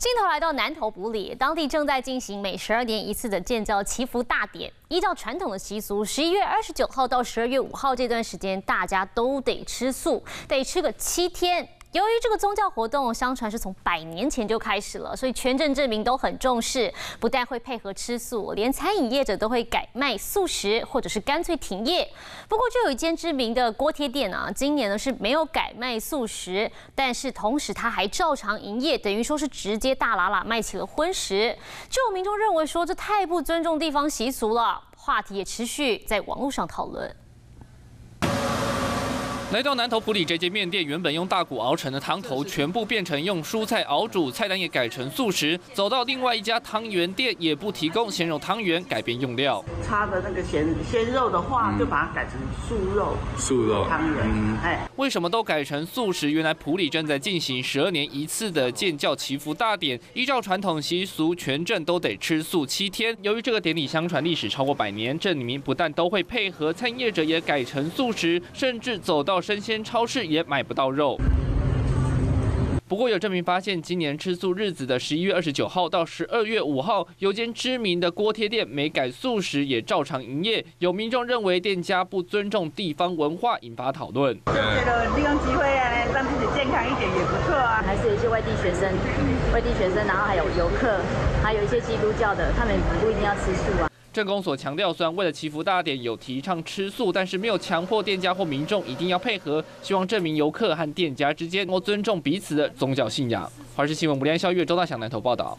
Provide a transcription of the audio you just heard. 镜头来到南投埔里，当地正在进行每12年一次的建教祈福大典。依照传统的习俗，11月29号到12月5号这段时间，大家都得吃素，得吃个7天。 由于这个宗教活动，相传是从100年前就开始了，所以全镇镇民都很重视，不但会配合吃素，连餐饮业者都会改卖素食，或者是干脆停业。不过，就有一间知名的锅贴店啊，今年呢是没有改卖素食，但是同时它还照常营业，等于说是直接大喇喇卖起了荤食。就有民众认为说这太不尊重地方习俗了，话题也持续在网络上讨论。 来到南投埔里这间面店，原本用大骨熬成的汤头，全部变成用蔬菜熬煮，菜单也改成素食。走到另外一家汤圆店，也不提供鲜肉汤圆，改变用料。插的那个鲜肉的话，就把它改成素肉汤圆。哎，为什么都改成素食？原来埔里正在进行12年一次的建教祈福大典，依照传统习俗，全镇都得吃素7天。由于这个典礼相传历史超过100年，镇民不但都会配合，餐业者也改成素食，甚至走到 生鲜超市也买不到肉。不过有证明发现，今年吃素日子的11月29号到12月5号，有间知名的锅贴店没改素食，也照常营业。有民众认为店家不尊重地方文化，引发讨论。就觉得利用机会啊，让自己健康一点也不错啊。还是有一些外地学生，然后还有游客，还有一些基督教的，他们不一定要吃素啊。 镇公所强调，虽然为了祈福大典有提倡吃素，但是没有强迫店家或民众一定要配合，希望证明游客和店家之间能够尊重彼此的宗教信仰。华视新闻吴连肖、岳周大祥南投报道。